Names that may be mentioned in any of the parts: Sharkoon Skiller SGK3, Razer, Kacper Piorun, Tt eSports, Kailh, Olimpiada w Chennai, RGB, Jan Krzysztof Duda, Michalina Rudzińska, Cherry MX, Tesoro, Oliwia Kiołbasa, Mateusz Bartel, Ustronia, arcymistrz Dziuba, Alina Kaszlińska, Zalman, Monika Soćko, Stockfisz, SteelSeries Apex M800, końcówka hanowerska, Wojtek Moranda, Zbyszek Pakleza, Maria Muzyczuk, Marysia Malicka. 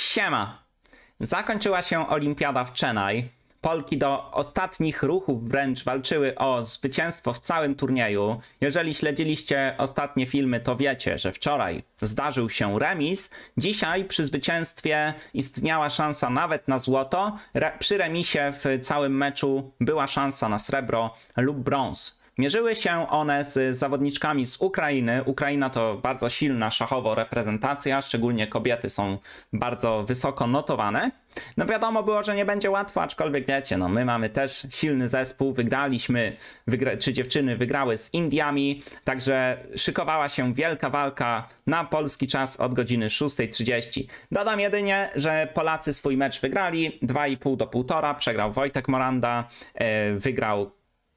Siema! Zakończyła się Olimpiada w Chennai. Polki do ostatnich ruchów wręcz walczyły o zwycięstwo w całym turnieju. Jeżeli śledziliście ostatnie filmy, to wiecie, że wczoraj zdarzył się remis. Dzisiaj przy zwycięstwie istniała szansa nawet na złoto. Przy remisie w całym meczu była szansa na srebro lub brąz. Mierzyły się one z zawodniczkami z Ukrainy. Ukraina to bardzo silna szachowo reprezentacja, szczególnie kobiety są bardzo wysoko notowane. No wiadomo było, że nie będzie łatwo, aczkolwiek wiecie, no my mamy też silny zespół, dziewczyny wygrały z Indiami, także szykowała się wielka walka na polski czas od godziny 6:30. Dodam jedynie, że Polacy swój mecz wygrali, 2,5 do 1,5, przegrał Wojtek Moranda, wygrał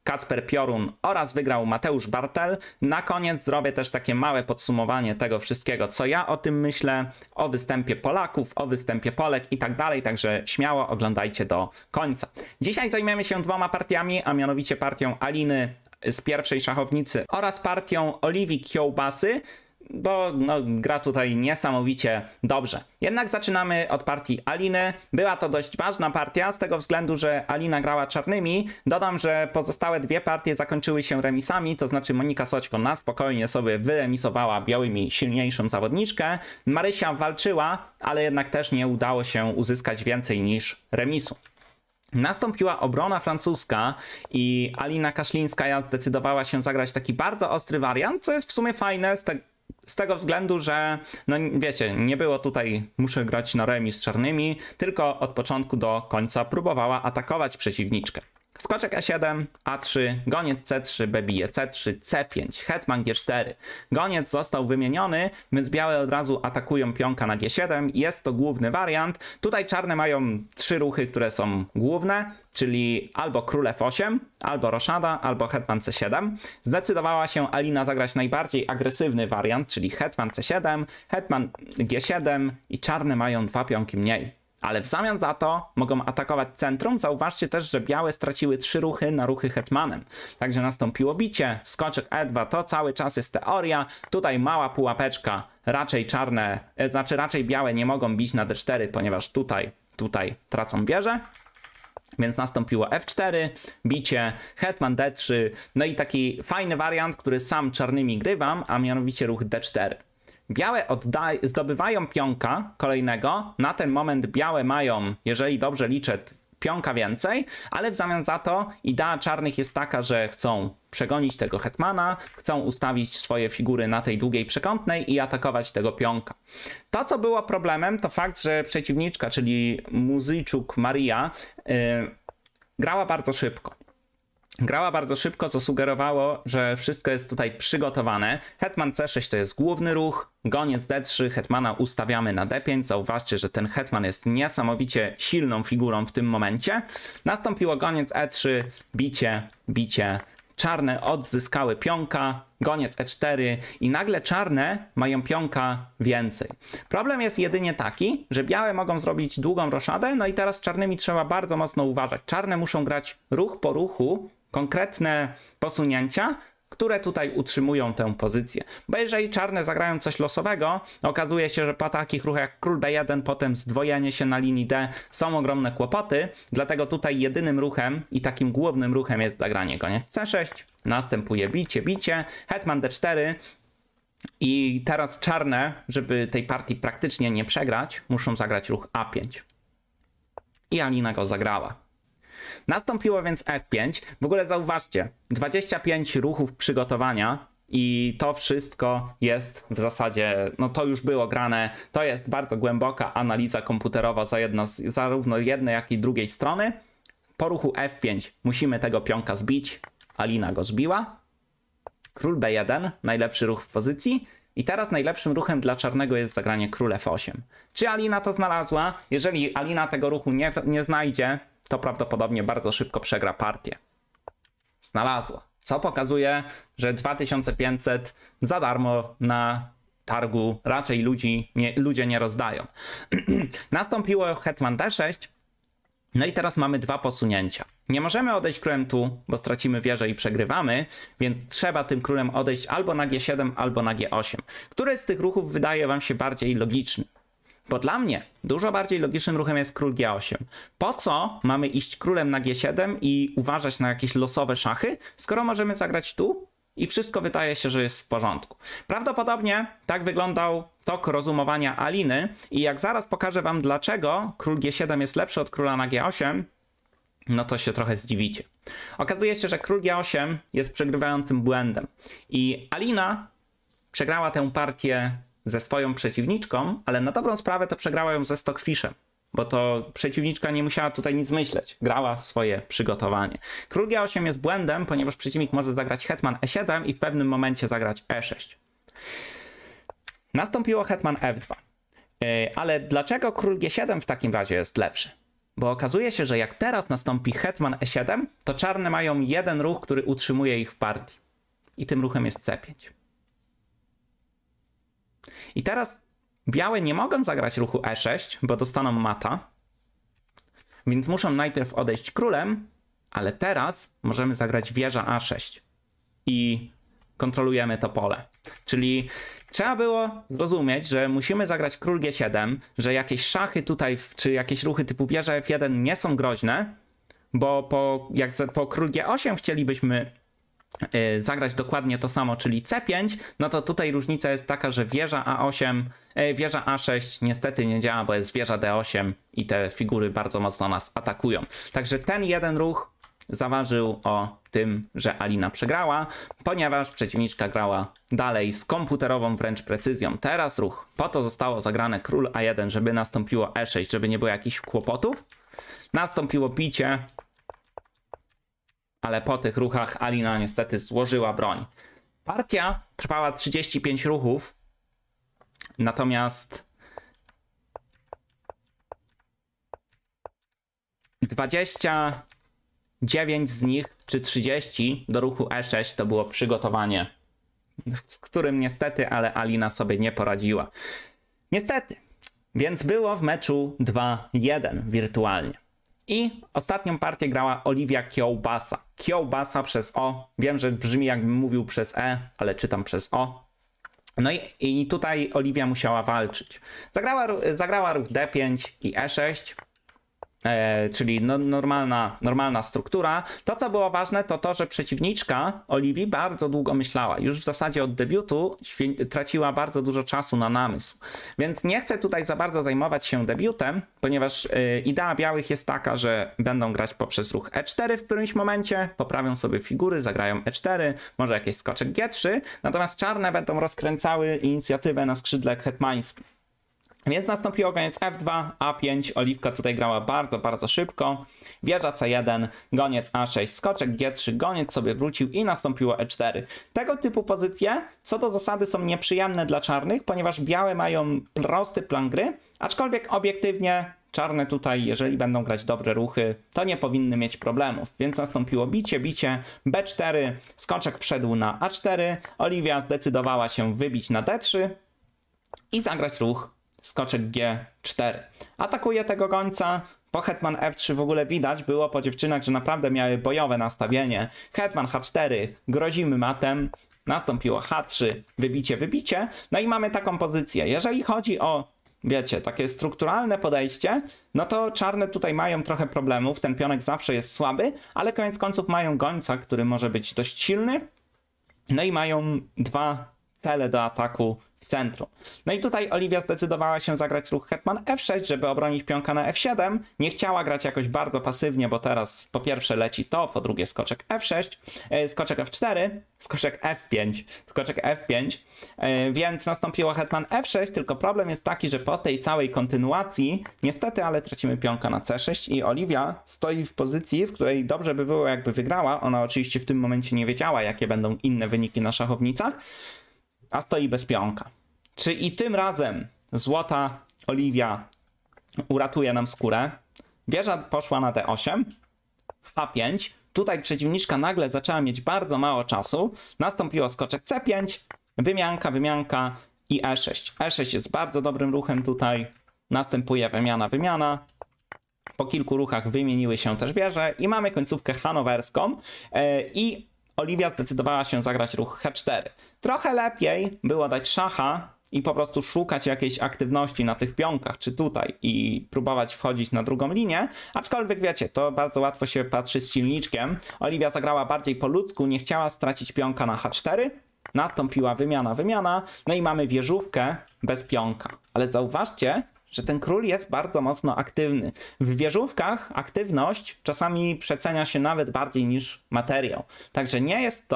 Kacper Piorun oraz wygrał Mateusz Bartel. Na koniec zrobię też takie małe podsumowanie tego wszystkiego, co ja o tym myślę, o występie Polaków, o występie Polek i tak dalej, także śmiało oglądajcie do końca. Dzisiaj zajmiemy się dwoma partiami, a mianowicie partią Aliny z pierwszej szachownicy oraz partią Oliwii Kiołbasy, bo no, gra tutaj niesamowicie dobrze. Jednak zaczynamy od partii Aliny. Była to dość ważna partia z tego względu, że Alina grała czarnymi. Dodam, że pozostałe dwie partie zakończyły się remisami, to znaczy Monika Soćko na spokojnie sobie wyremisowała białymi silniejszą zawodniczkę. Marysia walczyła, ale jednak też nie udało się uzyskać więcej niż remisu. Nastąpiła obrona francuska i Alina Kaszlińska zdecydowała się zagrać taki bardzo ostry wariant, co jest w sumie fajne z tego względu, że no wiecie, nie było tutaj muszę grać na remis z czarnymi, tylko od początku do końca próbowała atakować przeciwniczkę. Skoczek E7, A3, goniec C3, B bije C3, C5, hetman G4. Goniec został wymieniony, więc białe od razu atakują pionka na G7. Jest to główny wariant. Tutaj czarne mają trzy ruchy, które są główne, czyli albo król F8, albo roszada, albo hetman C7. Zdecydowała się Alina zagrać najbardziej agresywny wariant, czyli hetman C7, hetman G7 i czarne mają dwa pionki mniej. Ale w zamian za to mogą atakować centrum. Zauważcie też, że białe straciły trzy ruchy na ruchy hetmanem. Także nastąpiło bicie. Skoczek E2 to cały czas jest teoria. Tutaj mała pułapeczka. Raczej czarne, raczej białe nie mogą bić na D4, ponieważ tutaj tracą wieżę. Więc nastąpiło F4, bicie, hetman D3. No i taki fajny wariant, który sam czarnymi grywam, a mianowicie ruch D4. Białe zdobywają pionka kolejnego. Na ten moment białe mają, jeżeli dobrze liczę, pionka więcej, ale w zamian za to idea czarnych jest taka, że chcą przegonić tego hetmana, chcą ustawić swoje figury na tej długiej przekątnej i atakować tego pionka. To, co było problemem, to fakt, że przeciwniczka, czyli Muzyczuk Maria, grała bardzo szybko. Grała bardzo szybko, co sugerowało, że wszystko jest tutaj przygotowane. Hetman C6 to jest główny ruch, goniec D3, hetmana ustawiamy na D5. Zauważcie, że ten hetman jest niesamowicie silną figurą w tym momencie. Nastąpiło goniec E3, bicie, bicie. Czarne odzyskały pionka, goniec E4 i nagle czarne mają pionka więcej. Problem jest jedynie taki, że białe mogą zrobić długą roszadę, no i teraz z czarnymi trzeba bardzo mocno uważać. Czarne muszą grać ruch po ruchu, konkretne posunięcia, które tutaj utrzymują tę pozycję. Bo jeżeli czarne zagrają coś losowego, okazuje się, że po takich ruchach jak król B1, potem zdwojenie się na linii D są ogromne kłopoty, dlatego tutaj jedynym ruchem i takim głównym ruchem jest zagranie goniec C6, następuje bicie, bicie, hetman D4 i teraz czarne, żeby tej partii praktycznie nie przegrać, muszą zagrać ruch A5. I Alina go zagrała. Nastąpiło więc F5. W ogóle zauważcie, 25 ruchów przygotowania i to wszystko jest w zasadzie, no to już było grane, to jest bardzo głęboka analiza komputerowa zarówno jednej, jak i drugiej strony. Po ruchu F5 musimy tego pionka zbić, Alina go zbiła. Król B1, najlepszy ruch w pozycji. I teraz najlepszym ruchem dla czarnego jest zagranie król F8. Czy Alina to znalazła? Jeżeli Alina tego ruchu nie znajdzie, to prawdopodobnie bardzo szybko przegra partię. Znalazła. Co pokazuje, że 2500 za darmo na targu raczej ludzie nie rozdają. Nastąpiło hetman D6. No i teraz mamy dwa posunięcia. Nie możemy odejść królem tu, bo stracimy wieżę i przegrywamy, więc trzeba tym królem odejść albo na G7, albo na G8. Który z tych ruchów wydaje wam się bardziej logiczny? Bo dla mnie dużo bardziej logicznym ruchem jest król G8. Po co mamy iść królem na G7 i uważać na jakieś losowe szachy, skoro możemy zagrać tu i wszystko wydaje się, że jest w porządku. Prawdopodobnie tak wyglądał tok rozumowania Aliny i jak zaraz pokażę wam, dlaczego król G7 jest lepszy od króla na G8, no to się trochę zdziwicie. Okazuje się, że król G8 jest przegrywającym błędem i Alina przegrała tę partię ze swoją przeciwniczką, ale na dobrą sprawę to przegrała ją ze Stockfiszem, bo to przeciwniczka nie musiała tutaj nic myśleć. Grała swoje przygotowanie. Król G8 jest błędem, ponieważ przeciwnik może zagrać hetman E7 i w pewnym momencie zagrać E6. Nastąpiło hetman F2. Ale dlaczego król G7 w takim razie jest lepszy? Bo okazuje się, że jak teraz nastąpi hetman E7, to czarne mają jeden ruch, który utrzymuje ich w partii. I tym ruchem jest C5. I teraz białe nie mogą zagrać ruchu E6, bo dostaną mata, więc muszą najpierw odejść królem, ale teraz możemy zagrać wieża A6 i kontrolujemy to pole. Czyli trzeba było zrozumieć, że musimy zagrać król G7, że jakieś szachy tutaj, czy jakieś ruchy typu wieża F1 nie są groźne, bo jak po król G8 chcielibyśmy zagrać dokładnie to samo, czyli C5, no to tutaj różnica jest taka, że wieża A6 niestety nie działa, bo jest wieża D8 i te figury bardzo mocno nas atakują. Także ten jeden ruch zaważył o tym, że Alina przegrała, ponieważ przeciwniczka grała dalej z komputerową wręcz precyzją. Teraz ruch, po to zostało zagrane król A1, żeby nastąpiło E6, żeby nie było jakichś kłopotów. Nastąpiło bicie, ale po tych ruchach Alina niestety złożyła broń. Partia trwała 35 ruchów, natomiast 29 z nich, czy 30 do ruchu E6 to było przygotowanie, z którym niestety, ale Alina sobie nie poradziła. Niestety, więc było w meczu 2-1 wirtualnie. I ostatnią partię grała Oliwia Kiołbasa. Kiołbasa przez O. Wiem, że brzmi jakbym mówił przez E, ale czytam przez O. No i tutaj Oliwia musiała walczyć. Zagrała ruch D5 i E6, czyli normalna struktura. To, co było ważne, to to, że przeciwniczka Oliwii bardzo długo myślała. Już w zasadzie od debiutu traciła bardzo dużo czasu na namysł. Więc nie chcę tutaj za bardzo zajmować się debiutem, ponieważ idea białych jest taka, że będą grać poprzez ruch E4 w którymś momencie, poprawią sobie figury, zagrają E4, może jakiś skoczek G3, natomiast czarne będą rozkręcały inicjatywę na skrzydle hetmańskim. Więc nastąpiło goniec F2, A5, Oliwka tutaj grała bardzo, bardzo szybko, wieża C1, goniec A6, skoczek G3, goniec sobie wrócił i nastąpiło E4. Tego typu pozycje, co do zasady, są nieprzyjemne dla czarnych, ponieważ białe mają prosty plan gry, aczkolwiek obiektywnie czarne tutaj, jeżeli będą grać dobre ruchy, to nie powinny mieć problemów. Więc nastąpiło bicie, B4, skoczek wszedł na A4, Oliwia zdecydowała się wybić na D3 i zagrać ruch skoczek G4. Atakuje tego gońca. Po hetman F3 w ogóle widać było po dziewczynach, że naprawdę miały bojowe nastawienie. Hetman H4, grozimy matem. Nastąpiło H3, wybicie. No i mamy taką pozycję. Jeżeli chodzi o, wiecie, takie strukturalne podejście, no to czarne tutaj mają trochę problemów. Ten pionek zawsze jest słaby, ale koniec końców mają gońca, który może być dość silny. No i mają dwa cele do ataku centrum. No i tutaj Oliwia zdecydowała się zagrać ruch hetman F6, żeby obronić pionka na F7. Nie chciała grać jakoś bardzo pasywnie, bo teraz po pierwsze leci to, po drugie skoczek F6, skoczek F4, skoczek F5, więc nastąpiło hetman F6, tylko problem jest taki, że po tej całej kontynuacji niestety, ale tracimy pionka na C6 i Oliwia stoi w pozycji, w której dobrze by było, jakby wygrała. Ona oczywiście w tym momencie nie wiedziała, jakie będą inne wyniki na szachownicach, a stoi bez pionka. Czy i tym razem złota Oliwia uratuje nam skórę? Wieża poszła na D8, H5. Tutaj przeciwniczka nagle zaczęła mieć bardzo mało czasu. Nastąpiło skoczek C5, wymianka i E6. E6 jest bardzo dobrym ruchem tutaj. Następuje wymiana. Po kilku ruchach wymieniły się też wieże i mamy końcówkę hanowerską i Oliwia zdecydowała się zagrać ruch H4. Trochę lepiej było dać szacha i po prostu szukać jakiejś aktywności na tych pionkach, czy tutaj i próbować wchodzić na drugą linię, aczkolwiek wiecie, to bardzo łatwo się patrzy z silniczkiem. Oliwia zagrała bardziej po ludzku, nie chciała stracić pionka na H4, nastąpiła wymiana, no i mamy wieżówkę bez pionka. Ale zauważcie, że ten król jest bardzo mocno aktywny. W wieżówkach aktywność czasami przecenia się nawet bardziej niż materiał. Także nie jest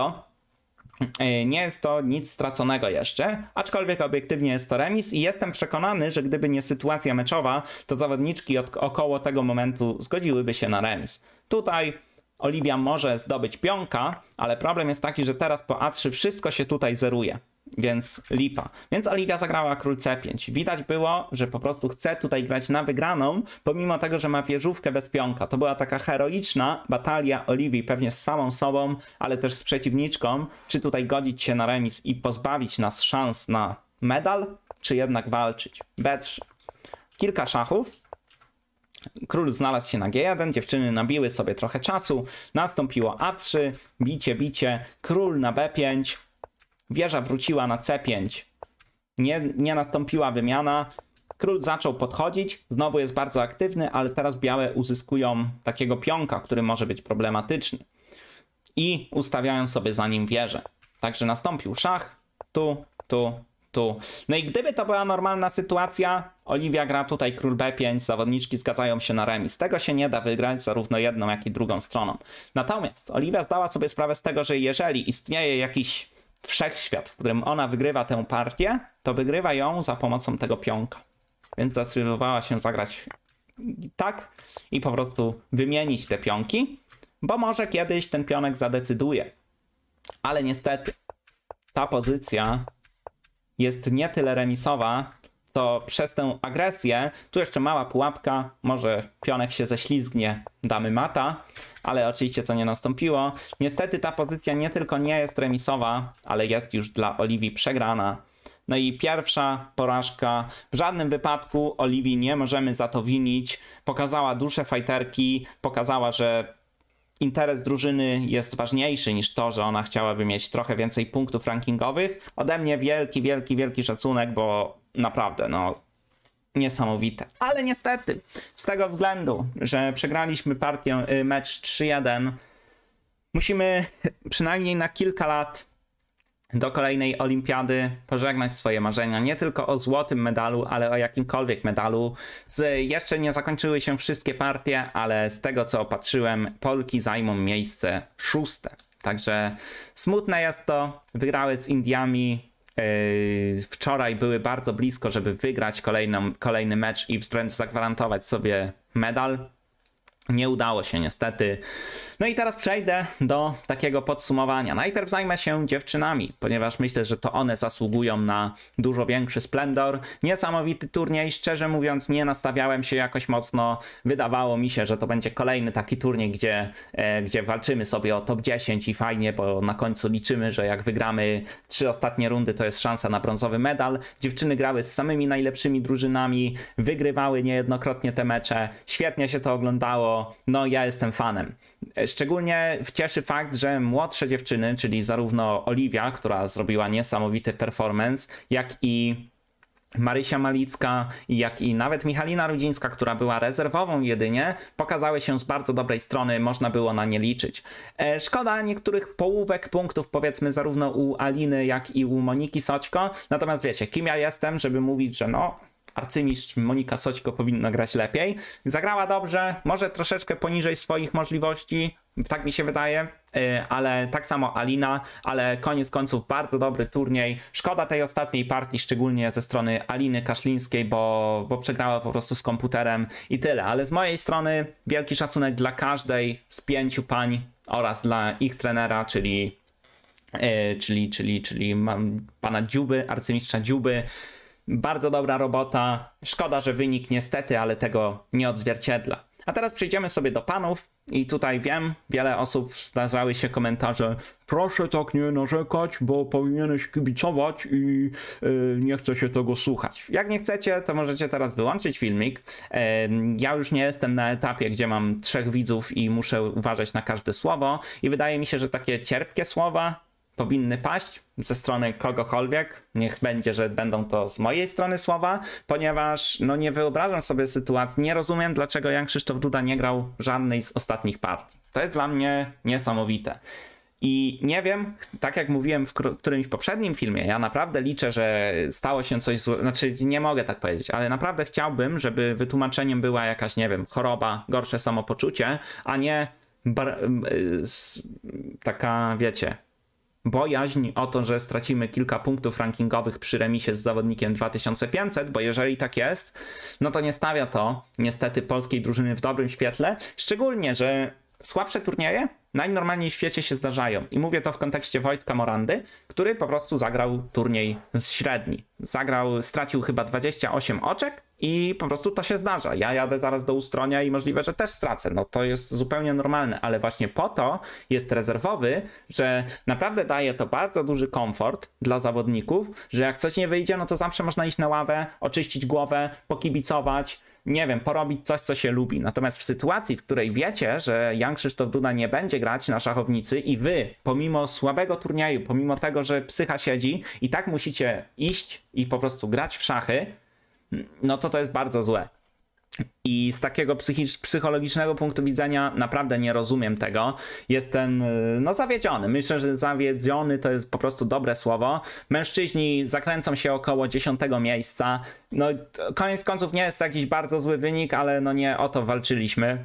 to nic straconego jeszcze, aczkolwiek obiektywnie jest to remis i jestem przekonany, że gdyby nie sytuacja meczowa, to zawodniczki około tego momentu zgodziłyby się na remis. Tutaj Oliwia może zdobyć pionka, ale problem jest taki, że teraz po A3 wszystko się tutaj zeruje. Więc lipa. Więc Oliwia zagrała król C5. Widać było, że po prostu chce tutaj grać na wygraną, pomimo tego, że ma wieżówkę bez pionka. To była taka heroiczna batalia Oliwii, pewnie z samą sobą, ale też z przeciwniczką, czy tutaj godzić się na remis i pozbawić nas szans na medal, czy jednak walczyć. B3. Kilka szachów. Król znalazł się na G1, dziewczyny nabiły sobie trochę czasu, nastąpiło A3, bicie, król na B5, wieża wróciła na C5, nie nastąpiła wymiana, król zaczął podchodzić, znowu jest bardzo aktywny, ale teraz białe uzyskują takiego pionka, który może być problematyczny i ustawiają sobie za nim wieżę. Także nastąpił szach, tu. No i gdyby to była normalna sytuacja, Oliwia gra tutaj król B5, zawodniczki zgadzają się na remis. Tego się nie da wygrać zarówno jedną, jak i drugą stroną. Natomiast Oliwia zdała sobie sprawę z tego, że jeżeli istnieje jakiś wszechświat, w którym ona wygrywa tę partię, to wygrywa ją za pomocą tego pionka. Więc zdecydowała się zagrać tak i po prostu wymienić te pionki, bo może kiedyś ten pionek zadecyduje. Ale niestety ta pozycja jest nie tyle remisowa, to przez tę agresję, tu jeszcze mała pułapka, może pionek się ześlizgnie, damy mata, ale oczywiście to nie nastąpiło. Niestety ta pozycja nie tylko nie jest remisowa, ale jest już dla Oliwii przegrana. No i pierwsza porażka, w żadnym wypadku Oliwii nie możemy za to winić, pokazała duszę fajterki, pokazała, że interes drużyny jest ważniejszy niż to, że ona chciałaby mieć trochę więcej punktów rankingowych. Ode mnie wielki szacunek, bo naprawdę, no, niesamowite. Ale niestety, z tego względu, że przegraliśmy partię, mecz 3-1, musimy przynajmniej na kilka lat do kolejnej olimpiady pożegnać swoje marzenia, nie tylko o złotym medalu, ale o jakimkolwiek medalu. Jeszcze nie zakończyły się wszystkie partie, ale z tego co opatrzyłem, Polki zajmą miejsce 6. Także smutne jest to, wygrały z Indiami, wczoraj były bardzo blisko, żeby wygrać kolejny mecz i wręcz zagwarantować sobie medal. Nie udało się niestety. No i teraz przejdę do takiego podsumowania. Najpierw zajmę się dziewczynami, ponieważ myślę, że to one zasługują na dużo większy splendor. Niesamowity turniej, szczerze mówiąc nie nastawiałem się jakoś mocno. Wydawało mi się, że to będzie kolejny taki turniej, gdzie walczymy sobie o top 10 i fajnie, bo na końcu liczymy, że jak wygramy 3 ostatnie rundy, to jest szansa na brązowy medal. Dziewczyny grały z samymi najlepszymi drużynami, wygrywały niejednokrotnie te mecze. Świetnie się to oglądało. No ja jestem fanem. Szczególnie cieszy fakt, że młodsze dziewczyny, czyli zarówno Oliwia, która zrobiła niesamowity performance, jak i Marysia Malicka, jak i nawet Michalina Rudzińska, która była rezerwową jedynie, pokazały się z bardzo dobrej strony, można było na nie liczyć. Szkoda niektórych połówek punktów, powiedzmy, zarówno u Aliny, jak i u Moniki Soćko. Natomiast wiecie, kim ja jestem, żeby mówić, że no, arcymistrz Monika Soćko powinna grać lepiej. Zagrała dobrze, może troszeczkę poniżej swoich możliwości, tak mi się wydaje, ale tak samo Alina, ale koniec końców bardzo dobry turniej. Szkoda tej ostatniej partii, szczególnie ze strony Aliny Kaszlińskiej, bo przegrała po prostu z komputerem i tyle. Ale z mojej strony wielki szacunek dla każdej z 5 pań oraz dla ich trenera, czyli pana Dziuby, arcymistrza Dziuby. Bardzo dobra robota, szkoda, że wynik niestety, ale tego nie odzwierciedla. A teraz przejdziemy sobie do panów i tutaj wiem, wiele osób zdarzały się komentarze: proszę tak nie narzekać, bo powinieneś kibicować i nie chce się tego słuchać. Jak nie chcecie, to możecie teraz wyłączyć filmik. Ja już nie jestem na etapie, gdzie mam 3 widzów i muszę uważać na każde słowo i wydaje mi się, że takie cierpkie słowa powinny paść ze strony kogokolwiek, niech będzie, że będą to z mojej strony słowa, ponieważ no nie wyobrażam sobie sytuacji, nie rozumiem, dlaczego Jan Krzysztof Duda nie grał żadnej z ostatnich partii. To jest dla mnie niesamowite. I nie wiem, tak jak mówiłem w którymś poprzednim filmie, ja naprawdę liczę, że stało się coś złego, znaczy nie mogę tak powiedzieć, ale naprawdę chciałbym, żeby wytłumaczeniem była jakaś, nie wiem, choroba, gorsze samopoczucie, a nie taka, wiecie, bojaźń o to, że stracimy kilka punktów rankingowych przy remisie z zawodnikiem 2500, bo jeżeli tak jest, no to nie stawia to niestety polskiej drużyny w dobrym świetle, szczególnie, że słabsze turnieje najnormalniej w świecie się zdarzają. I mówię to w kontekście Wojtka Morandy, który po prostu zagrał turniej średni. Stracił chyba 28 oczek i po prostu to się zdarza. Ja jadę zaraz do Ustronia i możliwe, że też stracę. No to jest zupełnie normalne, ale właśnie po to jest rezerwowy, że naprawdę daje to bardzo duży komfort dla zawodników, że jak coś nie wyjdzie, no to zawsze można iść na ławę, oczyścić głowę, pokibicować, nie wiem, porobić coś, co się lubi. Natomiast w sytuacji, w której wiecie, że Jan Krzysztof Duda nie będzie grać na szachownicy i wy, pomimo słabego turnieju, pomimo tego, że psycha siedzi, i tak musicie iść i po prostu grać w szachy, no to to jest bardzo złe. I z takiego psychologicznego punktu widzenia naprawdę nie rozumiem tego. Jestem no zawiedziony. Myślę, że zawiedziony to jest po prostu dobre słowo. Mężczyźni zakręcą się około 10. miejsca. No koniec końców nie jest to jakiś bardzo zły wynik, ale no nie o to walczyliśmy.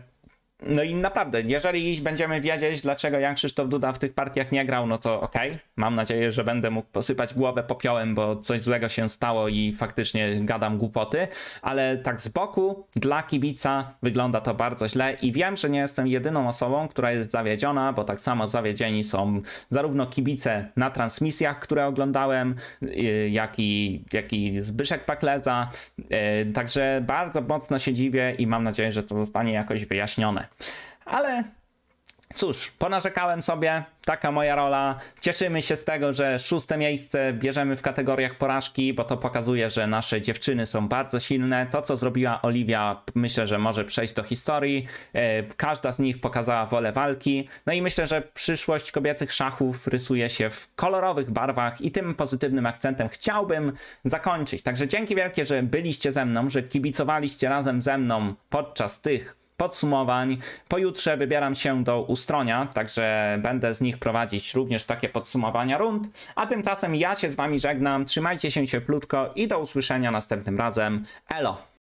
No i naprawdę, jeżeli będziemy wiedzieć, dlaczego Jan Krzysztof Duda w tych partiach nie grał, no to okej. Mam nadzieję, że będę mógł posypać głowę popiołem, bo coś złego się stało i faktycznie gadam głupoty. Ale tak z boku, dla kibica wygląda to bardzo źle i wiem, że nie jestem jedyną osobą, która jest zawiedziona, bo tak samo zawiedzieni są zarówno kibice na transmisjach, które oglądałem, jak i Zbyszek Pakleza. Także bardzo mocno się dziwię i mam nadzieję, że to zostanie jakoś wyjaśnione. Ale cóż, ponarzekałem sobie, taka moja rola. Cieszymy się z tego, że 6. miejsce bierzemy w kategoriach porażki, bo to pokazuje, że nasze dziewczyny są bardzo silne. To, co zrobiła Oliwia, myślę, że może przejść do historii. Każda z nich pokazała wolę walki. No i myślę, że przyszłość kobiecych szachów rysuje się w kolorowych barwach i tym pozytywnym akcentem chciałbym zakończyć. Także dzięki wielkie, że byliście ze mną, że kibicowaliście razem ze mną podczas tych podsumowań. Pojutrze wybieram się do Ustronia, także będę z nich prowadzić również takie podsumowania rund. A tymczasem ja się z wami żegnam, trzymajcie się cieplutko i do usłyszenia następnym razem. Elo!